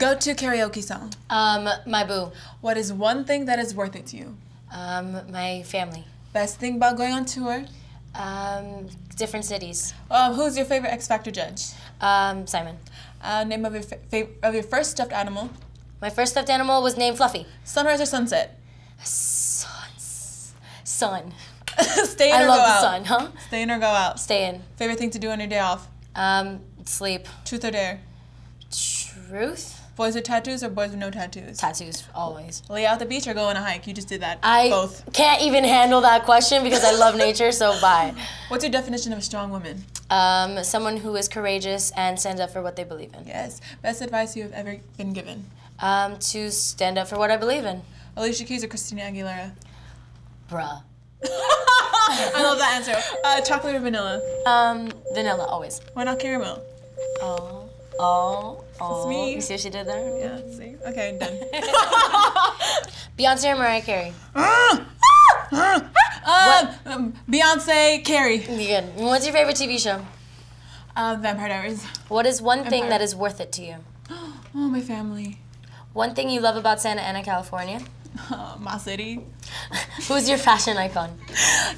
Go-to karaoke song? My boo. What is one thing that is worth it to you? My family. Best thing about going on tour? Different cities. Who's your favorite X Factor judge? Simon. Name of your first stuffed animal? My first stuffed animal was named Fluffy. Sunrise or sunset? Sun. Stay in or go out? I love the sun, huh? Stay in or go out? Stay in. Favorite thing to do on your day off? Sleep. Truth or dare? Truth. Boys with tattoos or boys with no tattoos? Tattoos, always. Lay out the beach or go on a hike? You just did that. Both. Can't even handle that question because I love nature, so bye. What's your definition of a strong woman? Someone who is courageous and stands up for what they believe in. Yes. Best advice you have ever been given? To stand up for what I believe in. Alicia Keys or Christina Aguilera? Bruh. I love that answer. Chocolate or vanilla? Vanilla, always. Why not caramel? Oh. It's me. You see what she did there? Yeah, see. Okay, done. Beyonce or Mariah Carey? Beyonce, Carey. Good. What's your favorite TV show? Vampire Diaries. What is one thing that is worth it to you? Oh, my family. One thing you love about Santa Ana, California? My city. Who's your fashion icon?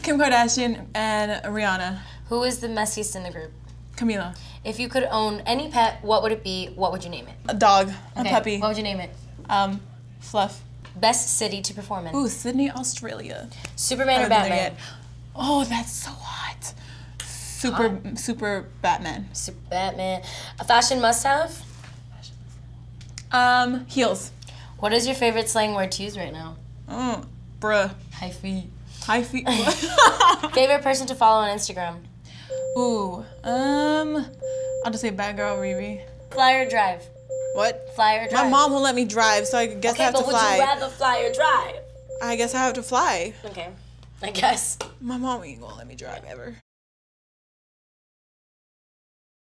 Kim Kardashian and Rihanna. Who is the messiest in the group? Camila. If you could own any pet, what would it be? What would you name it? A dog. Okay. A puppy. What would you name it? Fluff. Best city to perform in? Ooh, Sydney, Australia. Superman or Batman? Oh, that's so hot. Super Batman. Super Batman. A fashion must-have? Heels. What is your favorite slang word to use right now? Bruh. High feet. Favorite person to follow on Instagram? Ooh, I'll just say bad girl Riri. Fly or drive? What? Fly or drive? My mom won't let me drive, so I guess I have to fly. Okay, but would you rather fly or drive? I guess I have to fly. Okay, I guess. My mom ain't gonna let me drive ever.